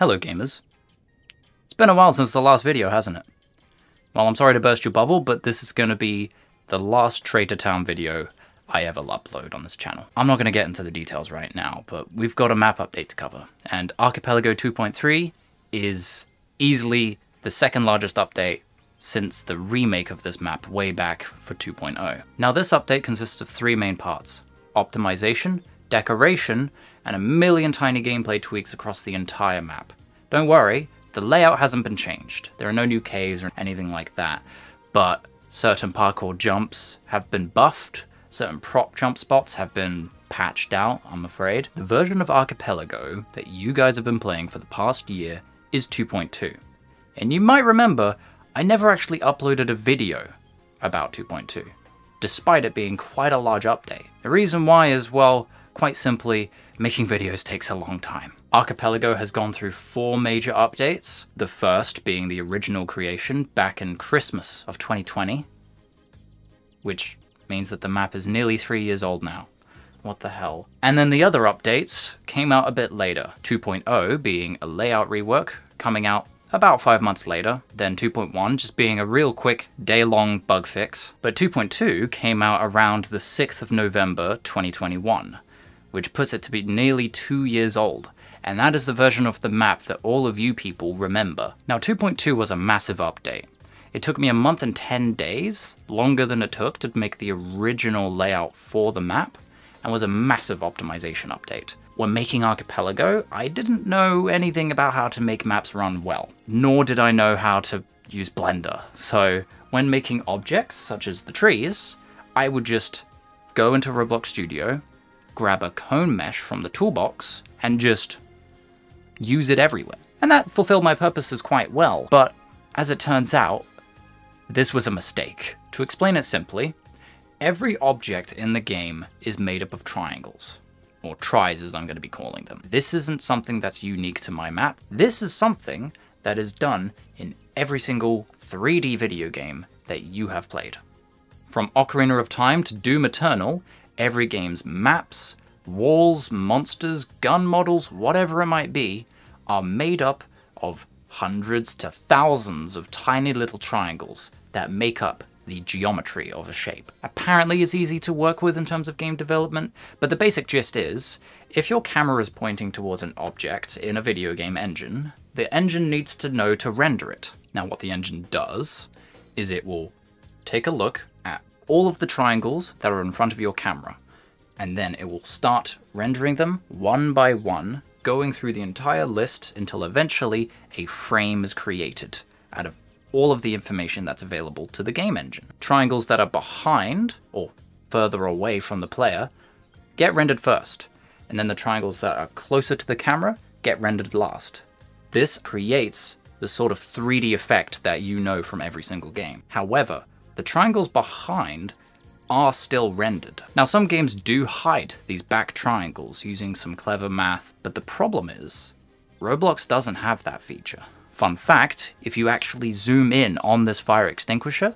Hello gamers. It's been a while since the last video, hasn't it? Well, I'm sorry to burst your bubble, but this is going to be the last Traitor Town video I ever upload on this channel. I'm not going to get into the details right now, but we've got a map update to cover, and Archipelago 2.3 is easily the second largest update since the remake of this map way back for 2.0. Now this update consists of three main parts: optimization, decoration, and a million tiny gameplay tweaks across the entire map. Don't worry, the layout hasn't been changed. There are no new caves or anything like that, but certain parkour jumps have been buffed, certain prop jump spots have been patched out, I'm afraid. The version of Archipelago that you guys have been playing for the past year is 2.2. And you might remember, I never actually uploaded a video about 2.2, despite it being quite a large update. The reason why is, well, quite simply, making videos takes a long time. Archipelago has gone through four major updates, the first being the original creation back in Christmas of 2020, which means that the map is nearly 3 years old now. What the hell? And then the other updates came out a bit later, 2.0 being a layout rework coming out about 5 months later, then 2.1 just being a real quick day-long bug fix. But 2.2 came out around the 6th of November 2021, which puts it to be nearly 2 years old, and that is the version of the map that all of you people remember. Now 2.2 was a massive update. It took me a month and 10 days, longer than it took to make the original layout for the map, and was a massive optimization update. When making Archipelago, I didn't know anything about how to make maps run well, nor did I know how to use Blender. So when making objects, such as the trees, I would just go into Roblox Studio, grab a cone mesh from the toolbox, and just use it everywhere. And that fulfilled my purposes quite well, but as it turns out, this was a mistake. To explain it simply, every object in the game is made up of triangles, or tries as I'm going to be calling them. This isn't something that's unique to my map. This is something that is done in every single 3D video game that you have played. From Ocarina of Time to Doom Eternal, every game's maps, walls, monsters, gun models, whatever it might be, are made up of hundreds to thousands of tiny little triangles that make up the geometry of a shape. Apparently it's easy to work with in terms of game development, but the basic gist is, if your camera is pointing towards an object in a video game engine, the engine needs to know to render it. Now what the engine does is it will take a look at all of the triangles that are in front of your camera, and then it will start rendering them one by one, going through the entire list until eventually a frame is created out of all of the information that's available to the game engine. Triangles that are behind or further away from the player get rendered first, and then the triangles that are closer to the camera get rendered last. This creates the sort of 3D effect that you know from every single game. However, the triangles behind are still rendered. Now some games do hide these back triangles using some clever math, but the problem is Roblox doesn't have that feature. Fun fact, if you actually zoom in on this fire extinguisher,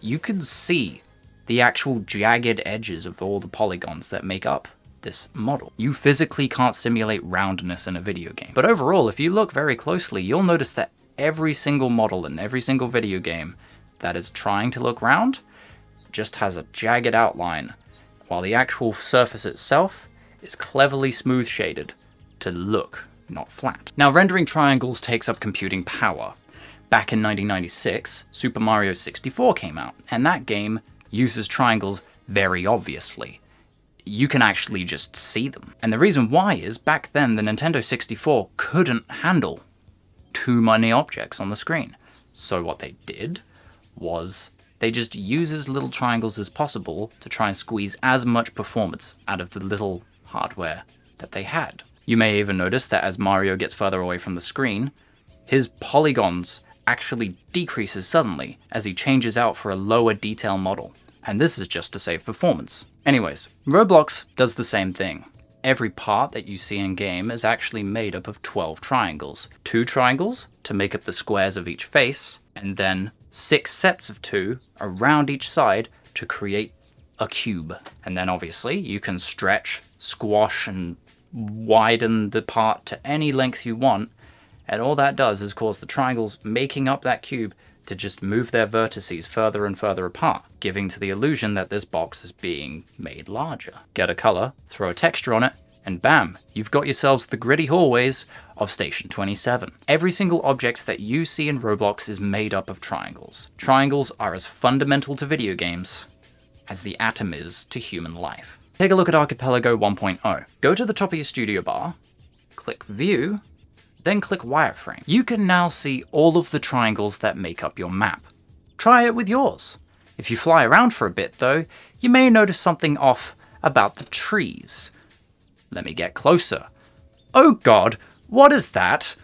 you can see the actual jagged edges of all the polygons that make up this model. You physically can't simulate roundness in a video game. But overall, if you look very closely, you'll notice that every single model in every single video game that is trying to look round just has a jagged outline, while the actual surface itself is cleverly smooth shaded to look not flat. Now rendering triangles takes up computing power. Back in 1996, Super Mario 64 came out, and that game uses triangles very obviously. You can actually just see them. And the reason why is back then the Nintendo 64 couldn't handle too many objects on the screen. So what they did was they just used as little triangles as possible to try and squeeze as much performance out of the little hardware that they had. You may even notice that as Mario gets further away from the screen, his polygons actually decreases suddenly as he changes out for a lower detail model. And this is just to save performance. Anyways, Roblox does the same thing. Every part that you see in game is actually made up of 12 triangles. Two triangles to make up the squares of each face, and then 6 sets of 2 around each side to create a cube. And then obviously you can stretch, squash, and widen the part to any length you want, And all that does is cause the triangles making up that cube to just move their vertices further and further apart, giving to the illusion that this box is being made larger. Get a color, throw a texture on it, and bam, you've got yourselves the gritty hallways of Station 27. Every single object that you see in Roblox is made up of triangles. Triangles are as fundamental to video games as the atom is to human life. Take a look at Archipelago 1.0. Go to the top of your studio bar, click View, then click Wireframe. You can now see all of the triangles that make up your map. Try it with yours. If you fly around for a bit though, you may notice something off about the trees. Let me get closer. Oh God, what is that?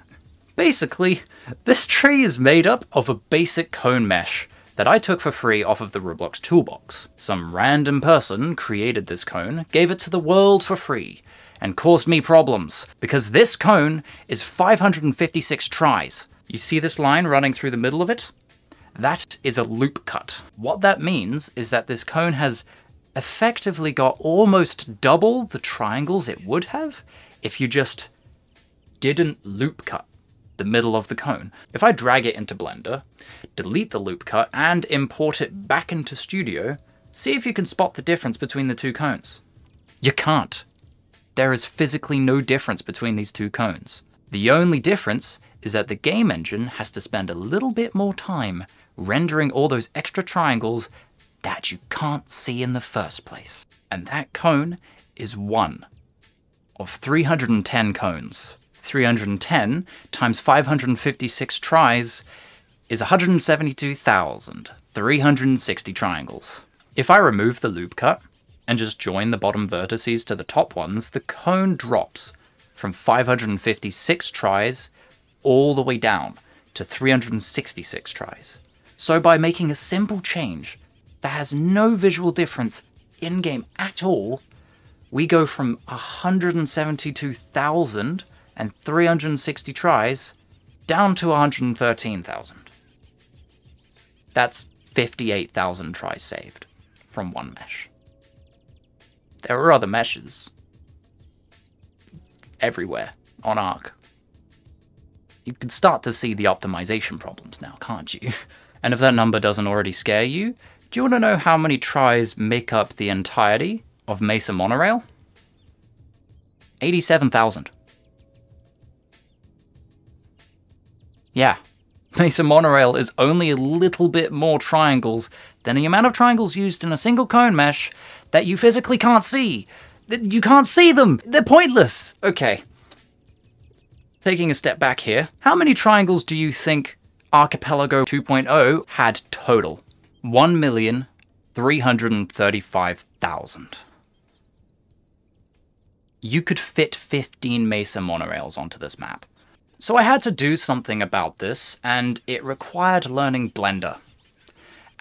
Basically, this tree is made up of a basic cone mesh that I took for free off of the Roblox toolbox. Some random person created this cone, gave it to the world for free, and caused me problems, because this cone is 556 tries. You see this line running through the middle of it? That is a loop cut. What that means is that this cone has effectively got almost double the triangles it would have if you just didn't loop cut the middle of the cone. If I drag it into Blender, delete the loop cut, and import it back into Studio, see if you can spot the difference between the two cones. You can't. There is physically no difference between these two cones. The only difference is that the game engine has to spend a little bit more time rendering all those extra triangles that you can't see in the first place. And that cone is one of 310 cones. 310 times 556 tries is 172,360 triangles. If I remove the loop cut, and just join the bottom vertices to the top ones, the cone drops from 556 tries all the way down to 366 tries. So by making a simple change that has no visual difference in game at all, we go from 172,360 tries down to 113,000. That's 58,000 tries saved from one mesh. There are other meshes everywhere on Arc. You can start to see the optimization problems now, can't you? And if that number doesn't already scare you, do you want to know how many tries make up the entirety of Mesa Monorail? 87,000. Yeah, Mesa Monorail is only a little bit more triangles than the amount of triangles used in a single cone mesh that you physically can't see. You can't see them. They're pointless. Okay. Taking a step back here. How many triangles do you think Archipelago 2.0 had total? 1,335,000. You could fit 15 Mesa monorails onto this map. So I had to do something about this, and it required learning Blender.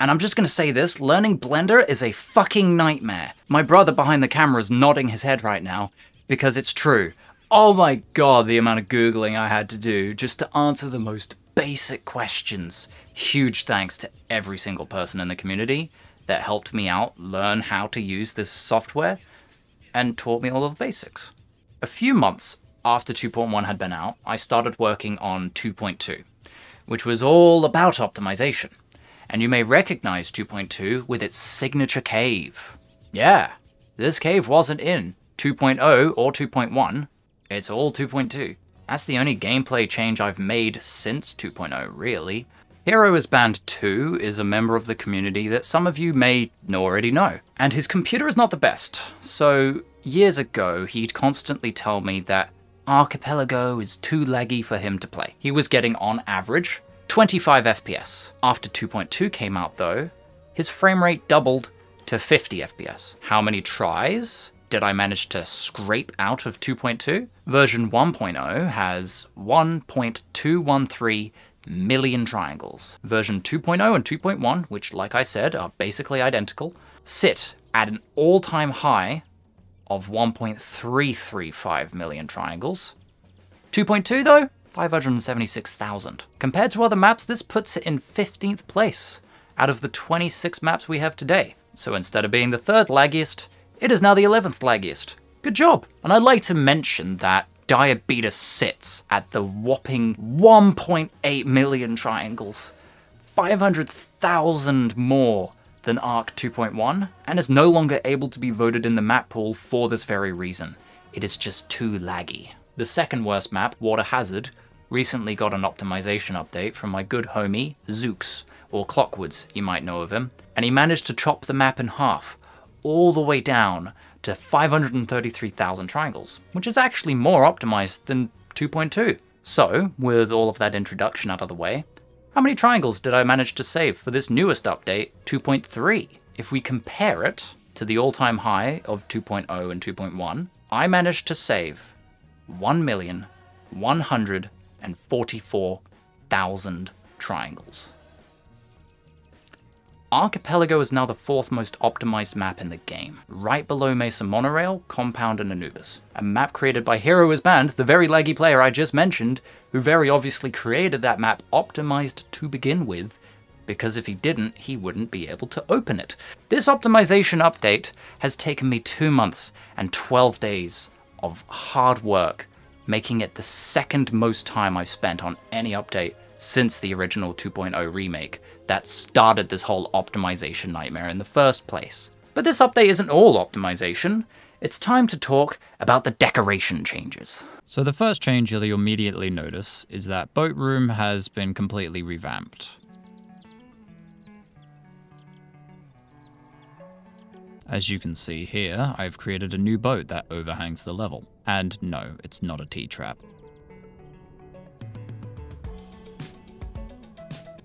And I'm just gonna say this, learning Blender is a fucking nightmare. My brother behind the camera is nodding his head right now because it's true. Oh my God, the amount of Googling I had to do just to answer the most basic questions. Huge thanks to every single person in the community that helped me out learn how to use this software and taught me all of the basics. A few months after 2.1 had been out, I started working on 2.2, which was all about optimization. And you may recognize 2.2 with its signature cave. Yeah, this cave wasn't in 2.0 or 2.1, it's all 2.2. That's the only gameplay change I've made since 2.0, really. Heroisbanned2 is a member of the community that some of you may already know, and his computer is not the best. So years ago, he'd constantly tell me that Archipelago is too laggy for him to play. He was getting, on average, 25 FPS. After 2.2 came out though, his frame rate doubled to 50 FPS. How many tries did I manage to scrape out of 2.2? Version 1.0 has 1.213 million triangles. Version 2.0 and 2.1, which like I said, are basically identical, sit at an all-time high of 1.335 million triangles. 2.2 though, 576,000. Compared to other maps, this puts it in 15th place out of the 26 maps we have today. So instead of being the third laggiest, it is now the 11th laggiest. Good job. And I'd like to mention that Diabetes sits at the whopping 1.8 million triangles, 500,000 more than Arc 2.1, and is no longer able to be voted in the map pool for this very reason. It is just too laggy. The second worst map, Water Hazard, recently got an optimization update from my good homie, Zooks, or Clockwoods, you might know of him, and he managed to chop the map in half, all the way down to 533,000 triangles, which is actually more optimized than 2.2. So, with all of that introduction out of the way, how many triangles did I manage to save for this newest update, 2.3? If we compare it to the all-time high of 2.0 and 2.1, I managed to save 1,144,000 triangles. Archipelago is now the fourth most optimized map in the game, right below Mesa Monorail, Compound, and Anubis. A map created by Heroisbanned2, the very laggy player I just mentioned, who very obviously created that map optimized to begin with, because if he didn't, he wouldn't be able to open it. This optimization update has taken me 2 months and 12 days of hard work, making it the second most time I've spent on any update since the original 2.0 remake that started this whole optimization nightmare in the first place. But this update isn't all optimization. It's time to talk about the decoration changes. So the first change you'll immediately notice is that Boat Room has been completely revamped. As you can see here, I've created a new boat that overhangs the level. And no, it's not a T-trap.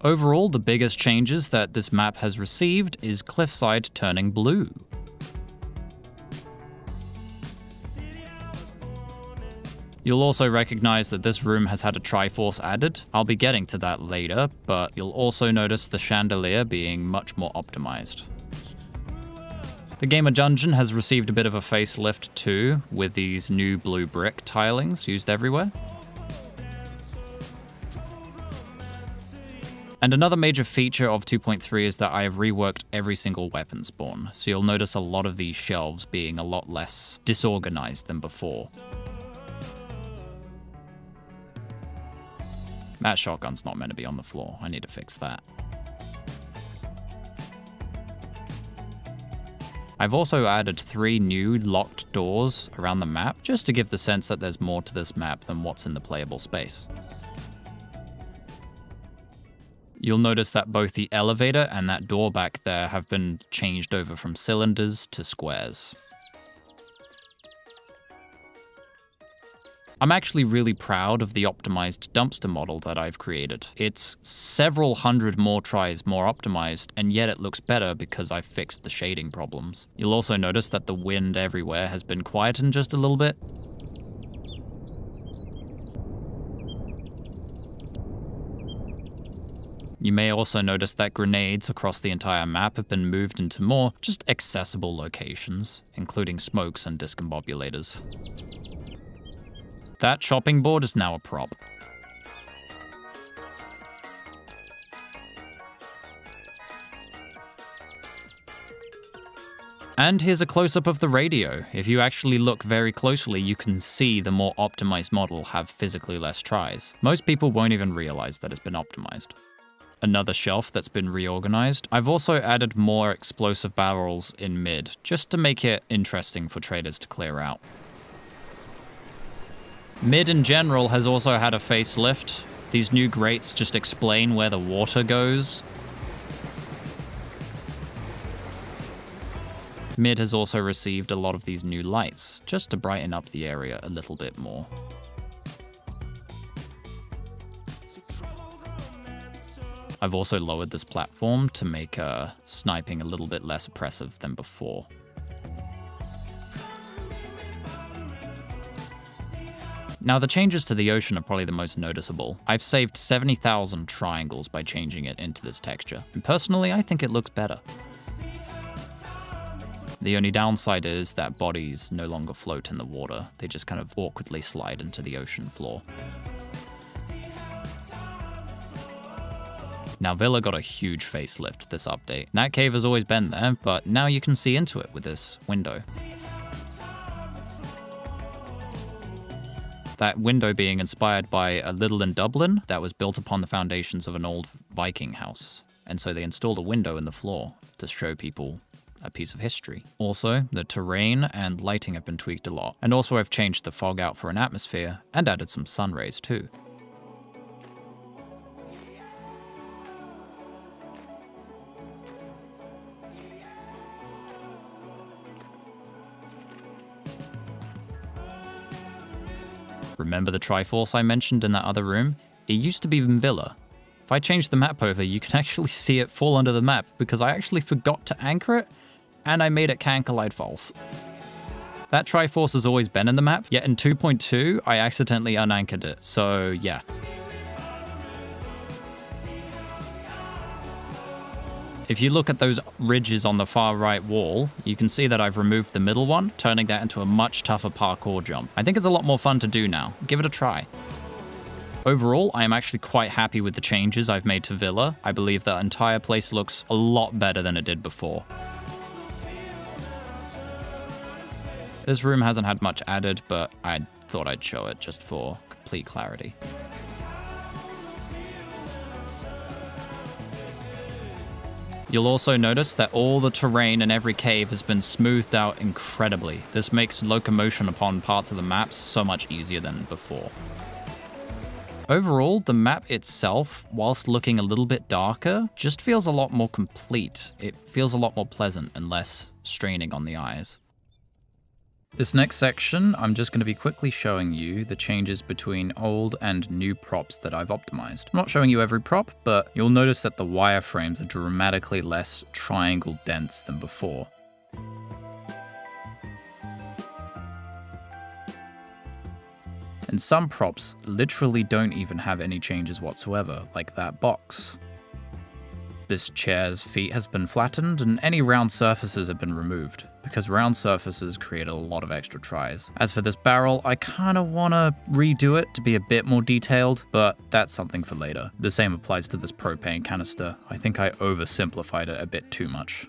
Overall, the biggest changes that this map has received is Cliffside turning blue. You'll also recognize that this room has had a Triforce added. I'll be getting to that later, but you'll also notice the chandelier being much more optimized. The Gamer Dungeon has received a bit of a facelift too, with these new blue brick tilings used everywhere. And another major feature of 2.3 is that I have reworked every single weapon spawn, so you'll notice a lot of these shelves being a lot less disorganized than before. That shotgun's not meant to be on the floor, I need to fix that. I've also added 3 new locked doors around the map, just to give the sense that there's more to this map than what's in the playable space. You'll notice that both the elevator and that door back there have been changed over from cylinders to squares. I'm actually really proud of the optimized dumpster model that I've created. It's several hundred more tries more optimized, and yet it looks better because I've fixed the shading problems. You'll also notice that the wind everywhere has been quietened just a little bit. You may also notice that grenades across the entire map have been moved into more just accessible locations, including smokes and discombobulators. That chopping board is now a prop. And here's a close-up of the radio. If you actually look very closely, you can see the more optimized model have physically less tries. Most people won't even realize that it's been optimized. Another shelf that's been reorganized. I've also added more explosive barrels in mid, just to make it interesting for traders to clear out. Mid in general has also had a facelift. These new grates just explain where the water goes. Mid has also received a lot of these new lights, just to brighten up the area a little bit more. I've also lowered this platform to make sniping a little bit less oppressive than before. Now the changes to the ocean are probably the most noticeable. I've saved 70,000 triangles by changing it into this texture, and personally I think it looks better. The only downside is that bodies no longer float in the water, they just kind of awkwardly slide into the ocean floor. Now Villa got a huge facelift this update. That cave has always been there, but now you can see into it with this window. that window being inspired by a Little in Dublin that was built upon the foundations of an old Viking house. And so they installed a window in the floor to show people a piece of history. Also, the terrain and lighting have been tweaked a lot. And also I've changed the fog out for an atmosphere and added some sun rays too. Remember the Triforce I mentioned in that other room? It used to be in Villa. If I change the map over, you can actually see it fall under the map because I actually forgot to anchor it and I made it Cancolide false. That Triforce has always been in the map, yet in 2.2, I accidentally unanchored it, so yeah. If you look at those ridges on the far right wall, you can see that I've removed the middle one, turning that into a much tougher parkour jump. I think it's a lot more fun to do now. Give it a try. Overall, I am actually quite happy with the changes I've made to Villa. I believe the entire place looks a lot better than it did before. This room hasn't had much added, but I thought I'd show it just for complete clarity. You'll also notice that all the terrain in every cave has been smoothed out incredibly. This makes locomotion upon parts of the map so much easier than before. Overall, the map itself, whilst looking a little bit darker, just feels a lot more complete. It feels a lot more pleasant and less straining on the eyes. This next section, I'm just going to be quickly showing you the changes between old and new props that I've optimized. I'm not showing you every prop, but you'll notice that the wireframes are dramatically less triangle dense than before. And some props literally don't even have any changes whatsoever, like that box. This chair's feet has been flattened and any round surfaces have been removed, because round surfaces create a lot of extra tries. As for this barrel, I kinda wanna redo it to be a bit more detailed, but that's something for later. The same applies to this propane canister. I think I oversimplified it a bit too much.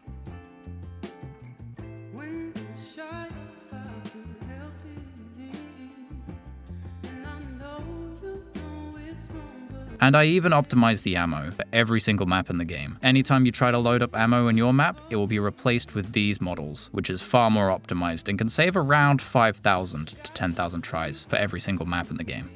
And I even optimized the ammo for every single map in the game. Anytime you try to load up ammo in your map, it will be replaced with these models, which is far more optimized and can save around 5,000 to 10,000 tries for every single map in the game.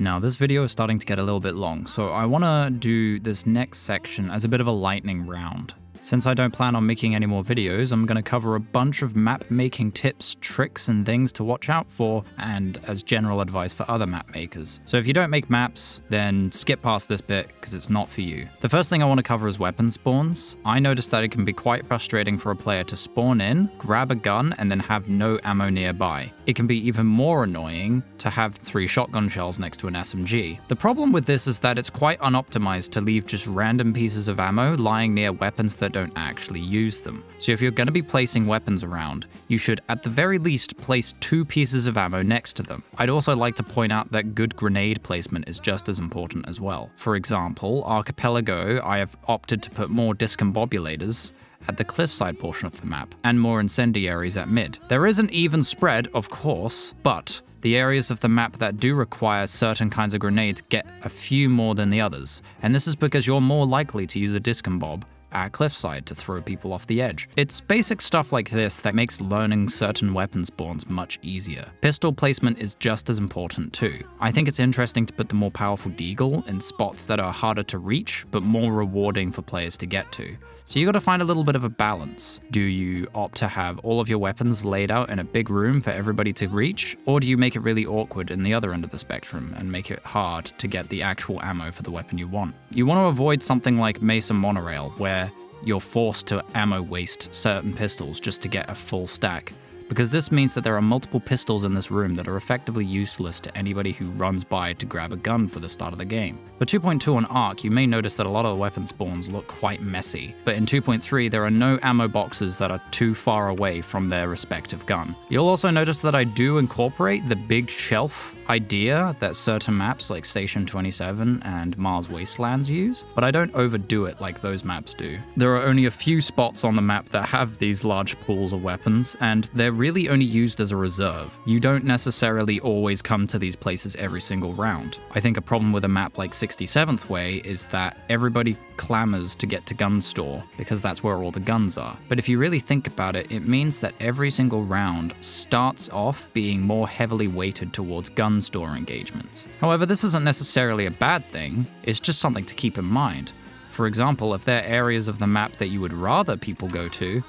Now, this video is starting to get a little bit long, so I want to do this next section as a bit of a lightning round. Since I don't plan on making any more videos, I'm going to cover a bunch of map making tips, tricks, and things to watch out for, and as general advice for other map makers. So if you don't make maps, then skip past this bit because it's not for you. The first thing I want to cover is weapon spawns. I noticed that it can be quite frustrating for a player to spawn in, grab a gun, and then have no ammo nearby. It can be even more annoying to have 3 shotgun shells next to an SMG. The problem with this is that it's quite unoptimized to leave just random pieces of ammo lying near weapons that don't actually use them. So if you're going to be placing weapons around, you should at the very least place 2 pieces of ammo next to them. I'd also like to point out that good grenade placement is just as important as well. For example, Archipelago, I have opted to put more discombobulators at the cliffside portion of the map, and more incendiaries at mid. There is an even spread, of course, but the areas of the map that do require certain kinds of grenades get a few more than the others, and this is because you're more likely to use a discombob at cliffside to throw people off the edge. It's basic stuff like this that makes learning certain weapon spawns much easier. Pistol placement is just as important too. I think it's interesting to put the more powerful deagle in spots that are harder to reach, but more rewarding for players to get to. So you gotta find a little bit of a balance. Do you opt to have all of your weapons laid out in a big room for everybody to reach? Or do you make it really awkward in the other end of the spectrum and make it hard to get the actual ammo for the weapon you want? You wanna avoid something like Mesa Monorail, where you're forced to ammo waste certain pistols just to get a full stack, because this means that there are multiple pistols in this room that are effectively useless to anybody who runs by to grab a gun for the start of the game. For 2.2 on Arc, you may notice that a lot of the weapon spawns look quite messy, but in 2.3 there are no ammo boxes that are too far away from their respective gun. You'll also notice that I do incorporate the big shelf idea that certain maps like Station 27 and Mars Wastelands use, but I don't overdo it like those maps do. There are only a few spots on the map that have these large pools of weapons, and they're really only used as a reserve. You don't necessarily always come to these places every single round. I think a problem with a map like 67th Way is that everybody clamors to get to Gun Store because that's where all the guns are. But if you really think about it, it means that every single round starts off being more heavily weighted towards Gun Store engagements. However, this isn't necessarily a bad thing, it's just something to keep in mind. For example, if there are areas of the map that you would rather people go to,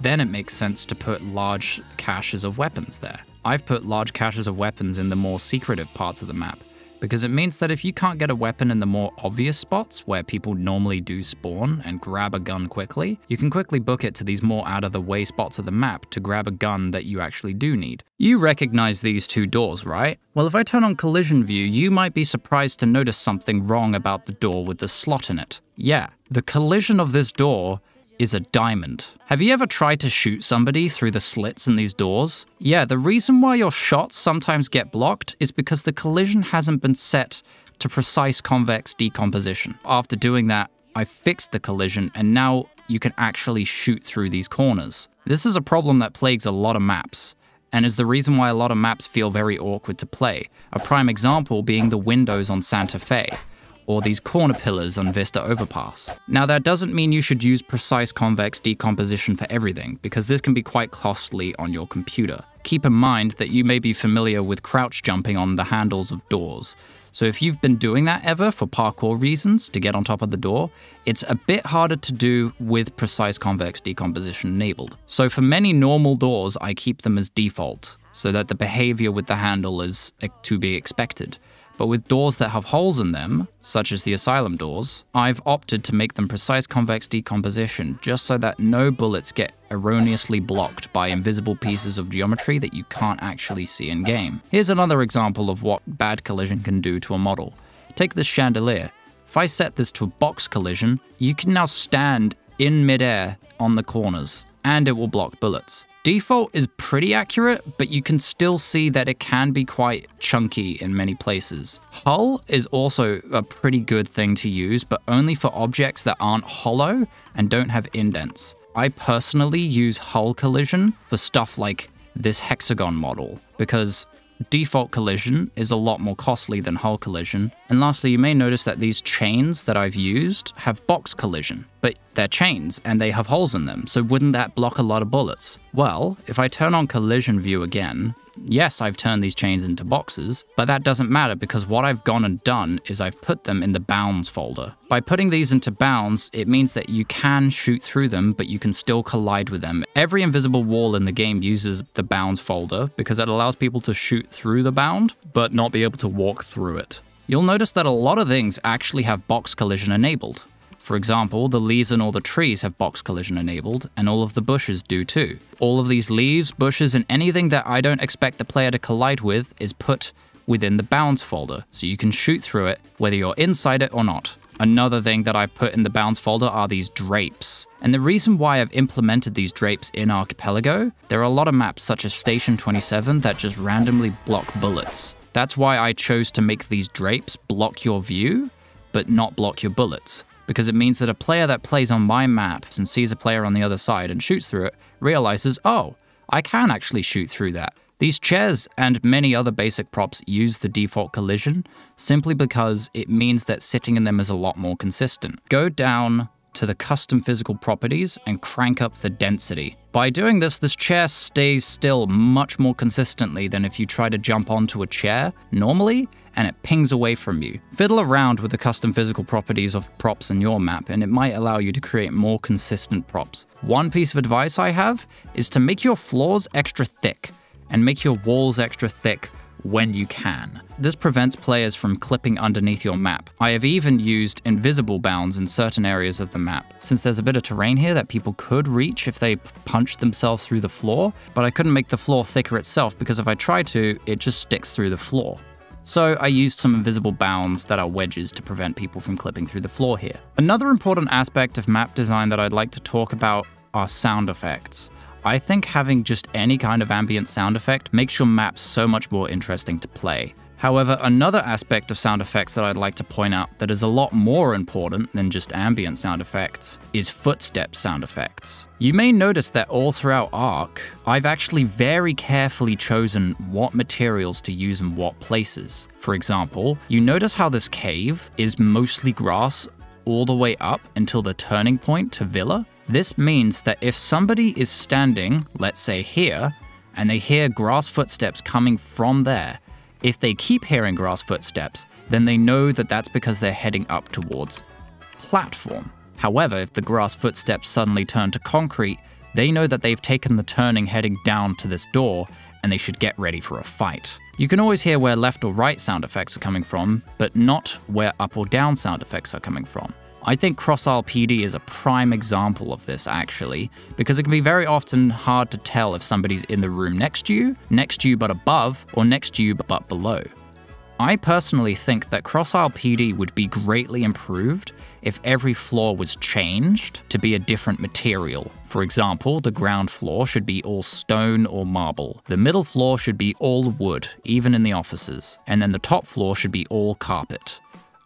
then it makes sense to put large caches of weapons there. I've put large caches of weapons in the more secretive parts of the map, because it means that if you can't get a weapon in the more obvious spots where people normally do spawn and grab a gun quickly, you can quickly book it to these more out-of-the-way spots of the map to grab a gun that you actually do need. You recognize these two doors, right? Well, if I turn on collision view, you might be surprised to notice something wrong about the door with the slot in it. Yeah, the collision of this door is a diamond. Have you ever tried to shoot somebody through the slits in these doors? Yeah, the reason why your shots sometimes get blocked is because the collision hasn't been set to precise convex decomposition. After doing that, I fixed the collision and now you can actually shoot through these corners. This is a problem that plagues a lot of maps and is the reason why a lot of maps feel very awkward to play. A prime example being the windows on Santa Fe, or these corner pillars on Vista Overpass. Now that doesn't mean you should use precise convex decomposition for everything, because this can be quite costly on your computer. Keep in mind that you may be familiar with crouch jumping on the handles of doors. So if you've been doing that ever for parkour reasons to get on top of the door, it's a bit harder to do with precise convex decomposition enabled. So for many normal doors, I keep them as default, so that the behavior with the handle is to be expected. But with doors that have holes in them, such as the asylum doors, I've opted to make them precise convex decomposition just so that no bullets get erroneously blocked by invisible pieces of geometry that you can't actually see in game. Here's another example of what bad collision can do to a model. Take this chandelier. If I set this to a box collision, you can now stand in midair on the corners and it will block bullets. Default is pretty accurate, but you can still see that it can be quite chunky in many places. Hull is also a pretty good thing to use, but only for objects that aren't hollow and don't have indents. I personally use hull collision for stuff like this hexagon model, because default collision is a lot more costly than hull collision. And lastly, you may notice that these chains that I've used have box collision, but they're chains and they have holes in them, so wouldn't that block a lot of bullets? Well, if I turn on collision view again, yes, I've turned these chains into boxes, but that doesn't matter because what I've gone and done is I've put them in the bounds folder. By putting these into bounds, it means that you can shoot through them, but you can still collide with them. Every invisible wall in the game uses the bounds folder because it allows people to shoot through the bound, but not be able to walk through it. You'll notice that a lot of things actually have box collision enabled. For example, the leaves and all the trees have box collision enabled, and all of the bushes do too. All of these leaves, bushes, and anything that I don't expect the player to collide with is put within the bounds folder, so you can shoot through it whether you're inside it or not. Another thing that I put in the bounds folder are these drapes. And the reason why I've implemented these drapes in Archipelago, there are a lot of maps such as Station 27 that just randomly block bullets. That's why I chose to make these drapes block your view, but not block your bullets, because it means that a player that plays on my map and sees a player on the other side and shoots through it realizes, oh, I can actually shoot through that. These chairs and many other basic props use the default collision simply because it means that sitting in them is a lot more consistent. Go down to the custom physical properties and crank up the density. By doing this, this chair stays still much more consistently than if you try to jump onto a chair normally, and it pings away from you. Fiddle around with the custom physical properties of props in your map and it might allow you to create more consistent props. One piece of advice I have is to make your floors extra thick and make your walls extra thick when you can. This prevents players from clipping underneath your map. I have even used invisible bounds in certain areas of the map, since there's a bit of terrain here that people could reach if they punched themselves through the floor, but I couldn't make the floor thicker itself because if I try to, it just sticks through the floor. So I used some invisible bounds that are wedges to prevent people from clipping through the floor here. Another important aspect of map design that I'd like to talk about are sound effects. I think having just any kind of ambient sound effect makes your map so much more interesting to play. However, another aspect of sound effects that I'd like to point out that is a lot more important than just ambient sound effects is footstep sound effects. You may notice that all throughout Arc, I've actually very carefully chosen what materials to use in what places. For example, you notice how this cave is mostly grass all the way up until the turning point to Villa? This means that if somebody is standing, let's say here, and they hear grass footsteps coming from there, if they keep hearing grass footsteps, then they know that that's because they're heading up towards platform. However, if the grass footsteps suddenly turn to concrete, they know that they've taken the turning heading down to this door, and they should get ready for a fight. You can always hear where left or right sound effects are coming from, but not where up or down sound effects are coming from. I think Cross Isle PD is a prime example of this, actually, because it can be very often hard to tell if somebody's in the room next to you but above, or next to you but below. I personally think that Cross Isle PD would be greatly improved if every floor was changed to be a different material. For example, the ground floor should be all stone or marble. The middle floor should be all wood, even in the offices. And then the top floor should be all carpet.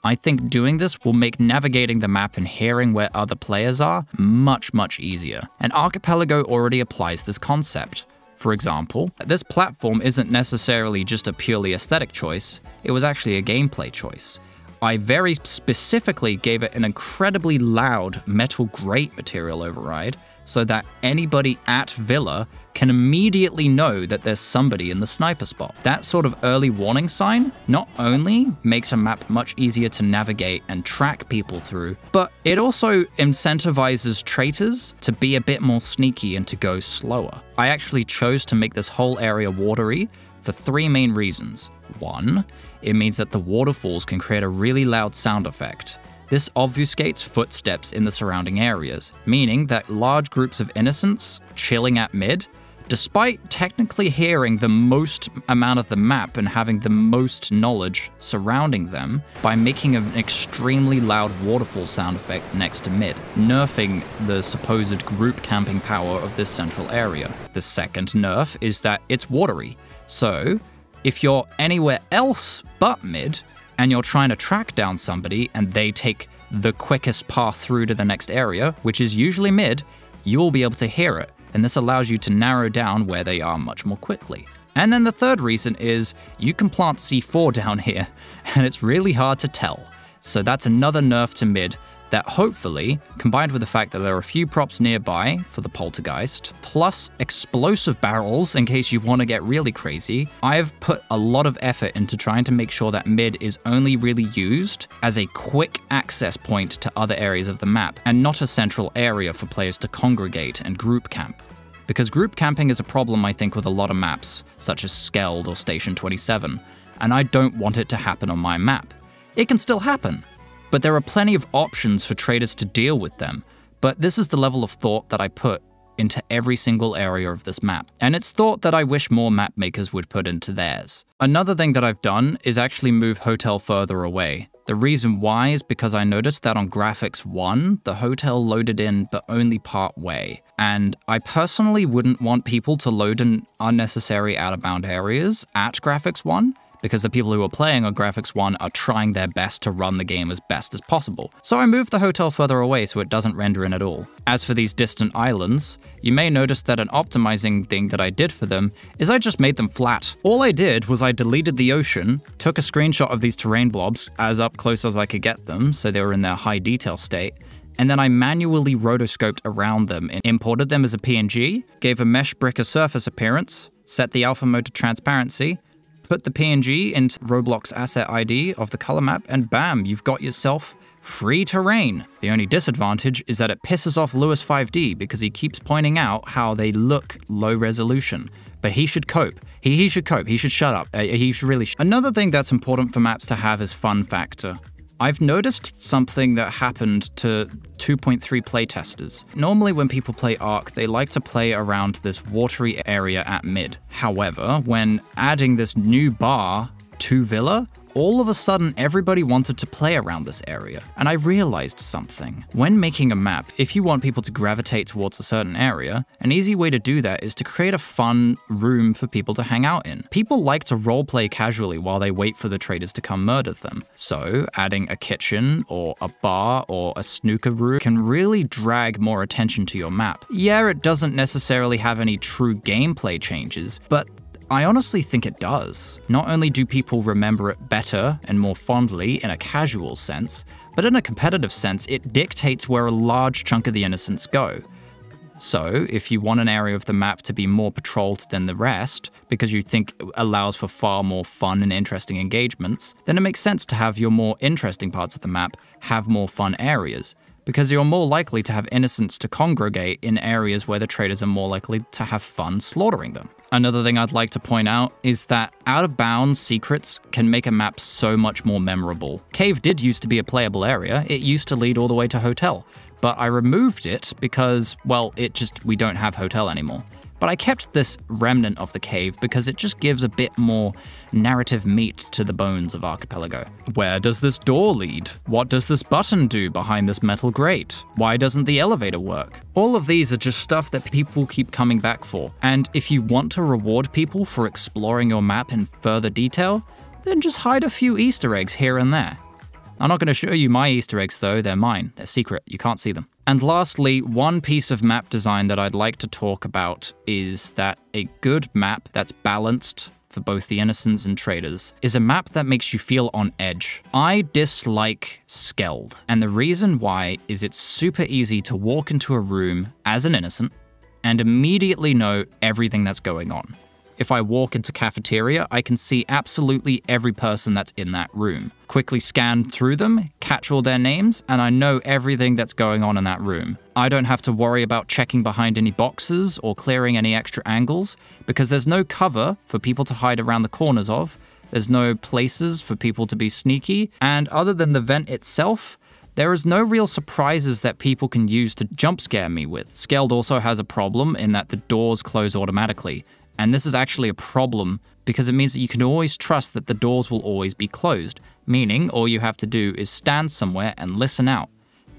I think doing this will make navigating the map and hearing where other players are much, much easier. And Archipelago already applies this concept. For example, this platform isn't necessarily just a purely aesthetic choice, it was actually a gameplay choice. I very specifically gave it an incredibly loud metal grate material override so that anybody at Villa can immediately know that there's somebody in the sniper spot. That sort of early warning sign not only makes a map much easier to navigate and track people through, but it also incentivizes traitors to be a bit more sneaky and to go slower. I actually chose to make this whole area watery for three main reasons. One, it means that the waterfalls can create a really loud sound effect. This obfuscates footsteps in the surrounding areas, meaning that large groups of innocents chilling at mid, despite technically hearing the most amount of the map and having the most knowledge surrounding them, by making an extremely loud waterfall sound effect next to mid, nerfing the supposed group camping power of this central area. The second nerf is that it's watery, so if you're anywhere else but mid, and you're trying to track down somebody and they take the quickest path through to the next area, which is usually mid, you'll be able to hear it, and this allows you to narrow down where they are much more quickly. And then the third reason is you can plant C4 down here, and it's really hard to tell. So that's another nerf to mid that hopefully, combined with the fact that there are a few props nearby for the poltergeist, plus explosive barrels in case you want to get really crazy, I've put a lot of effort into trying to make sure that mid is only really used as a quick access point to other areas of the map, and not a central area for players to congregate and group camp. Because group camping is a problem, I think, with a lot of maps, such as Skeld or Station 27, and I don't want it to happen on my map. It can still happen, but there are plenty of options for traders to deal with them, but this is the level of thought that I put into every single area of this map, and it's thought that I wish more map makers would put into theirs. Another thing that I've done is actually move Hotel further away. The reason why is because I noticed that on Graphics 1, the hotel loaded in, but only part way. And I personally wouldn't want people to load in unnecessary out-of-bound areas at Graphics 1, because the people who are playing on Graphics 1 are trying their best to run the game as best as possible. So I moved the hotel further away so it doesn't render in at all. As for these distant islands, you may notice that an optimizing thing that I did for them is I just made them flat. All I did was I deleted the ocean, took a screenshot of these terrain blobs as up close as I could get them so they were in their high detail state, and then I manually rotoscoped around them and imported them as a PNG, gave a mesh brick a surface appearance, set the alpha mode to transparency, put the PNG into Roblox asset ID of the color map, and bam, you've got yourself free terrain. The only disadvantage is that it pisses off Lewis 5D because he keeps pointing out how they look low resolution, but he should cope. He should cope, he should shut up, he should really Another thing that's important for maps to have is fun factor. I've noticed something that happened to 2.3 playtesters. Normally when people play Arc, they like to play around this watery area at mid. However, when adding this new bar to Villa, all of a sudden everybody wanted to play around this area, and I realized something. When making a map, if you want people to gravitate towards a certain area, an easy way to do that is to create a fun room for people to hang out in. People like to roleplay casually while they wait for the traders to come murder them, so adding a kitchen or a bar or a snooker room can really drag more attention to your map. Yeah, it doesn't necessarily have any true gameplay changes, but I honestly think it does. Not only do people remember it better and more fondly in a casual sense, but in a competitive sense, it dictates where a large chunk of the innocents go. So, if you want an area of the map to be more patrolled than the rest, because you think it allows for far more fun and interesting engagements, then it makes sense to have your more interesting parts of the map have more fun areas, because you're more likely to have innocents to congregate in areas where the traders are more likely to have fun slaughtering them. Another thing I'd like to point out is that out-of-bounds secrets can make a map so much more memorable. Cave did used to be a playable area, it used to lead all the way to hotel, but I removed it because, well, we don't have hotel anymore. But I kept this remnant of the cave because it just gives a bit more narrative meat to the bones of Archipelago. Where does this door lead? What does this button do behind this metal grate? Why doesn't the elevator work? All of these are just stuff that people keep coming back for. And if you want to reward people for exploring your map in further detail, then just hide a few Easter eggs here and there. I'm not going to show you my Easter eggs though, they're mine. They're secret, you can't see them. And lastly, one piece of map design that I'd like to talk about is that a good map that's balanced for both the innocents and traders is a map that makes you feel on edge. I dislike Skeld, and the reason why is it's super easy to walk into a room as an innocent and immediately know everything that's going on. If I walk into cafeteria, I can see absolutely every person that's in that room. Quickly scan through them, catch all their names, and I know everything that's going on in that room. I don't have to worry about checking behind any boxes or clearing any extra angles, because there's no cover for people to hide around the corners of, there's no places for people to be sneaky, and other than the vent itself, there is no real surprises that people can use to jump scare me with. Skeld also has a problem in that the doors close automatically. And this is actually a problem because it means that you can always trust that the doors will always be closed, meaning all you have to do is stand somewhere and listen out.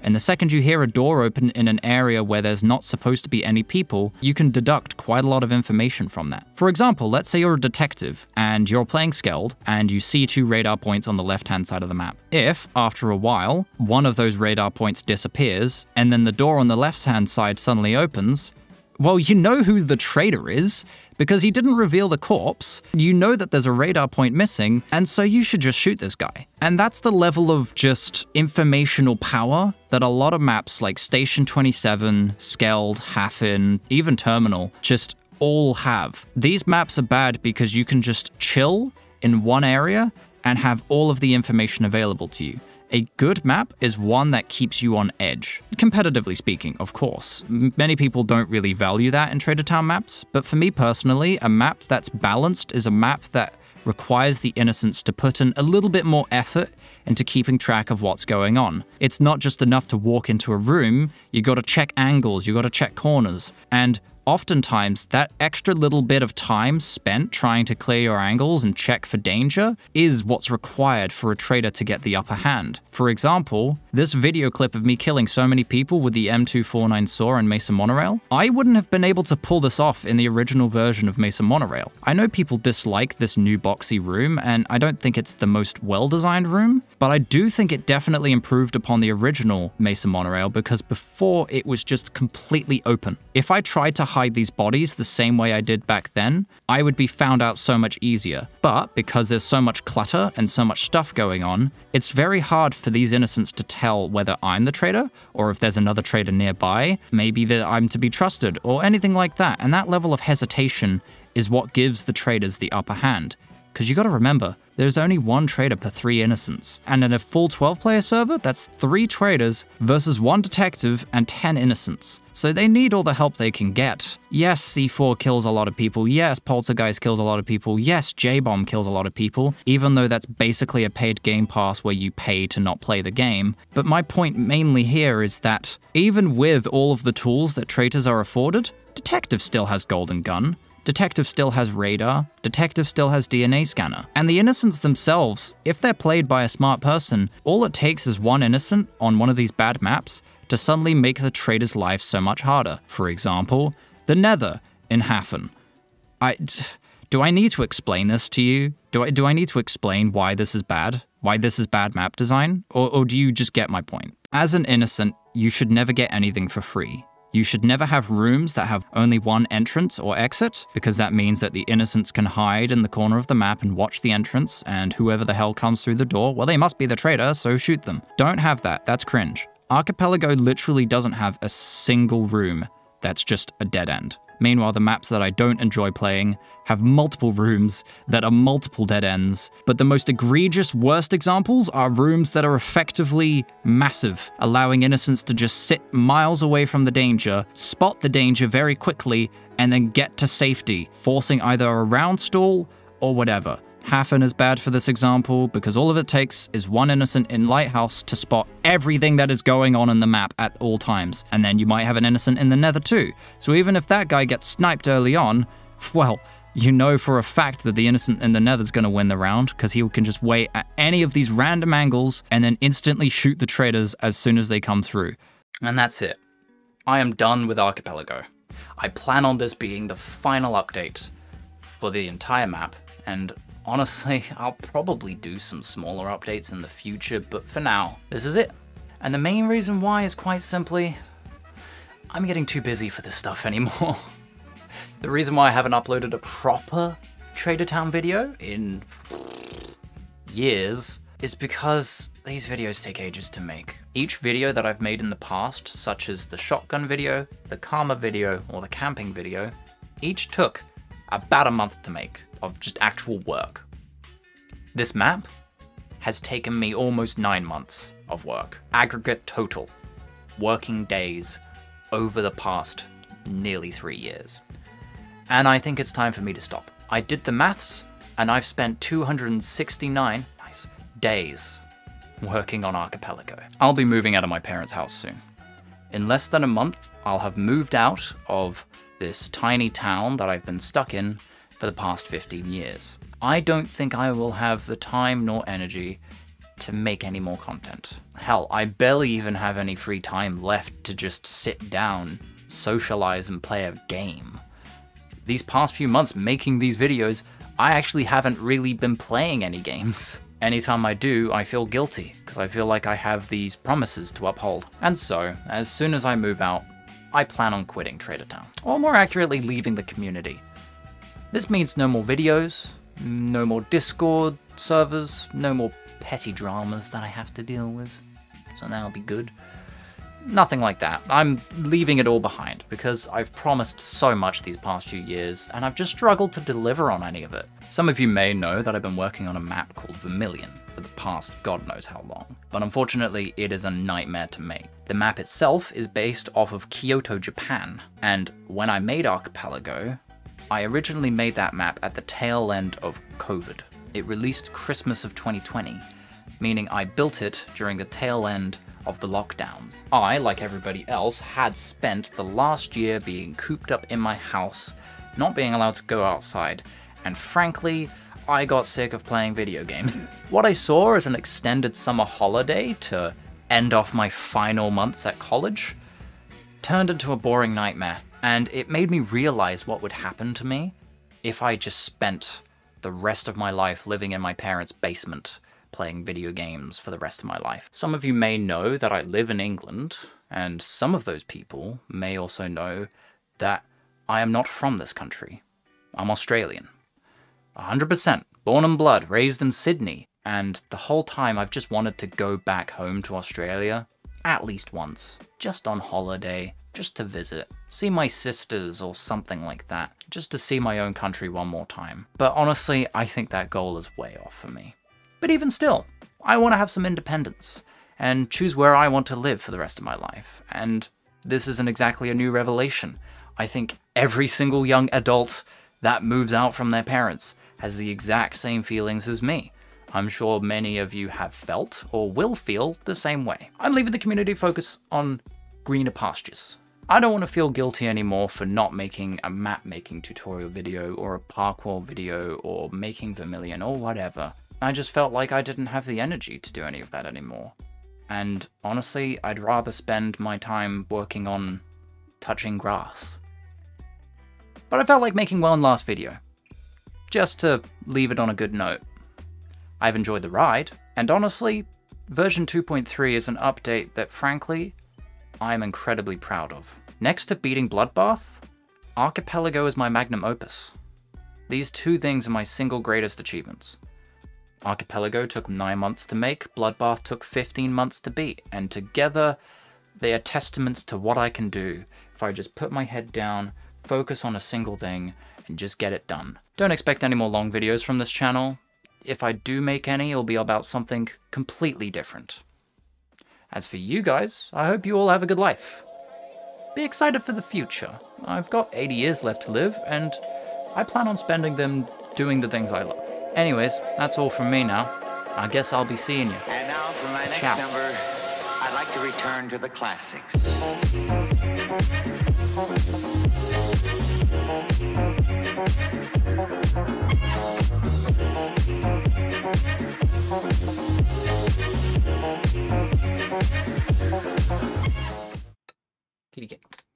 And the second you hear a door open in an area where there's not supposed to be any people, you can deduct quite a lot of information from that. For example, let's say you're a detective and you're playing Skeld and you see 2 radar points on the left-hand side of the map. If, after a while, one of those radar points disappears and then the door on the left-hand side suddenly opens, well, you know who the traitor is, because he didn't reveal the corpse, you know that there's a radar point missing, and so you should just shoot this guy. And that's the level of just informational power that a lot of maps like Station 27, Skeld, Hafen, even Terminal, just all have. These maps are bad because you can just chill in one area and have all of the information available to you. A good map is one that keeps you on edge. Competitively speaking, of course. Many people don't really value that in Traitor Town maps, but for me personally, a map that's balanced is a map that requires the innocents to put in a little bit more effort into keeping track of what's going on. It's not just enough to walk into a room, you gotta check angles, you gotta check corners, and oftentimes, that extra little bit of time spent trying to clear your angles and check for danger is what's required for a traitor to get the upper hand. For example, this video clip of me killing so many people with the M249 saw and Mesa Monorail, I wouldn't have been able to pull this off in the original version of Mesa Monorail. I know people dislike this new boxy room, and I don't think it's the most well-designed room, but I do think it definitely improved upon the original Mesa Monorail because before it was just completely open. If I tried to hide these bodies the same way I did back then, I would be found out so much easier. But because there's so much clutter and so much stuff going on, it's very hard for these innocents to tell whether I'm the traitor or if there's another traitor nearby, maybe that I'm to be trusted or anything like that. And that level of hesitation is what gives the traitors the upper hand. Because you gotta remember, there's only one traitor per 3 innocents. And in a full 12-player server, that's 3 traitors versus 1 detective and 10 innocents. So they need all the help they can get. Yes, C4 kills a lot of people. Yes, Poltergeist kills a lot of people. Yes, J-Bomb kills a lot of people, even though that's basically a paid game pass where you pay to not play the game. But my point mainly here is that even with all of the tools that traitors are afforded, detective still has golden gun. Detective still has radar, Detective still has DNA scanner. And the innocents themselves, if they're played by a smart person, all it takes is one innocent on one of these bad maps to suddenly make the traitor's life so much harder. For example, the Nether in Hafen. Do I need to explain this to you? Do I need to explain why this is bad? Why this is bad map design? Or do you just get my point? As an innocent, you should never get anything for free. You should never have rooms that have only one entrance or exit, because that means that the innocents can hide in the corner of the map and watch the entrance, and whoever the hell comes through the door, well, they must be the traitor, so shoot them. Don't have that, that's cringe. Archipelago literally doesn't have a single room that's just a dead end. Meanwhile, the maps that I don't enjoy playing have multiple rooms that are multiple dead ends, but the most egregious, worst examples are rooms that are effectively massive, allowing innocents to just sit miles away from the danger, spot the danger very quickly, and then get to safety, forcing either a round stall or whatever. Hafen is bad for this example because all of it takes is one innocent in Lighthouse to spot everything that is going on in the map at all times, and then you might have an innocent in the Nether too. So even if that guy gets sniped early on, well, you know for a fact that the innocent in the Nether's gonna win the round because he can just wait at any of these random angles and then instantly shoot the traitors as soon as they come through. And that's it. I am done with Archipelago. I plan on this being the final update for the entire map, and honestly, I'll probably do some smaller updates in the future, but for now, this is it. And the main reason why is quite simply, I'm getting too busy for this stuff anymore. The reason why I haven't uploaded a proper Traitor Town video in years is because these videos take ages to make. Each video that I've made in the past, such as the shotgun video, the karma video, or the camping video, each took about a month to make of just actual work. This map has taken me almost 9 months of work. Aggregate total working days over the past nearly 3 years. And I think it's time for me to stop. I did the maths and I've spent 269 days working on Archipelago. I'll be moving out of my parents' house soon. In less than a month, I'll have moved out of this tiny town that I've been stuck in for the past 15 years. I don't think I will have the time nor energy to make any more content. Hell, I barely even have any free time left to just sit down, socialize, and play a game. These past few months making these videos, I actually haven't really been playing any games. Anytime I do, I feel guilty, because I feel like I have these promises to uphold. And so, as soon as I move out, I plan on quitting Traitor Town, or more accurately, leaving the community. This means no more videos, no more Discord servers, no more petty dramas that I have to deal with, so that'll be good. Nothing like that. I'm leaving it all behind because I've promised so much these past few years and I've just struggled to deliver on any of it. Some of you may know that I've been working on a map called Vermilion for the past God knows how long, but unfortunately it is a nightmare to make. The map itself is based off of Kyoto, Japan, and when I made Archipelago, I originally made that map at the tail end of COVID. It released Christmas of 2020, meaning I built it during the tail end of the lockdown. I, like everybody else, had spent the last year being cooped up in my house, not being allowed to go outside, and frankly, I got sick of playing video games. What I saw as an extended summer holiday to end off my final months at college turned into a boring nightmare. And it made me realize what would happen to me if I just spent the rest of my life living in my parents' basement playing video games for the rest of my life. Some of you may know that I live in England, and some of those people may also know that I am not from this country. I'm Australian. 100%. Born and blood, raised in Sydney. And the whole time I've just wanted to go back home to Australia at least once, just on holiday, just to visit, see my sisters or something like that, just to see my own country one more time. But honestly, I think that goal is way off for me. But even still, I want to have some independence and choose where I want to live for the rest of my life. And this isn't exactly a new revelation. I think every single young adult that moves out from their parents has the exact same feelings as me. I'm sure many of you have felt or will feel the same way. I'm leaving the community to focus on greener pastures. I don't want to feel guilty anymore for not making a map making tutorial video or a parkour video or making Vermilion or whatever. I just felt like I didn't have the energy to do any of that anymore. And honestly, I'd rather spend my time working on touching grass. But I felt like making one last video, just to leave it on a good note. I've enjoyed the ride, and honestly, version 2.3 is an update that, frankly, I'm incredibly proud of. Next to beating Bloodbath, Archipelago is my magnum opus. These two things are my single greatest achievements. Archipelago took 9 months to make, Bloodbath took 15 months to beat, and together they are testaments to what I can do if I just put my head down, focus on a single thing, and just get it done. Don't expect any more long videos from this channel. If I do make any, it'll be about something completely different. As for you guys, I hope you all have a good life. Be excited for the future. I've got 80 years left to live, and I plan on spending them doing the things I love. Anyways, that's all from me now. I guess I'll be seeing you. And now for my next number, I'd like to return to the classics. Kitty cat.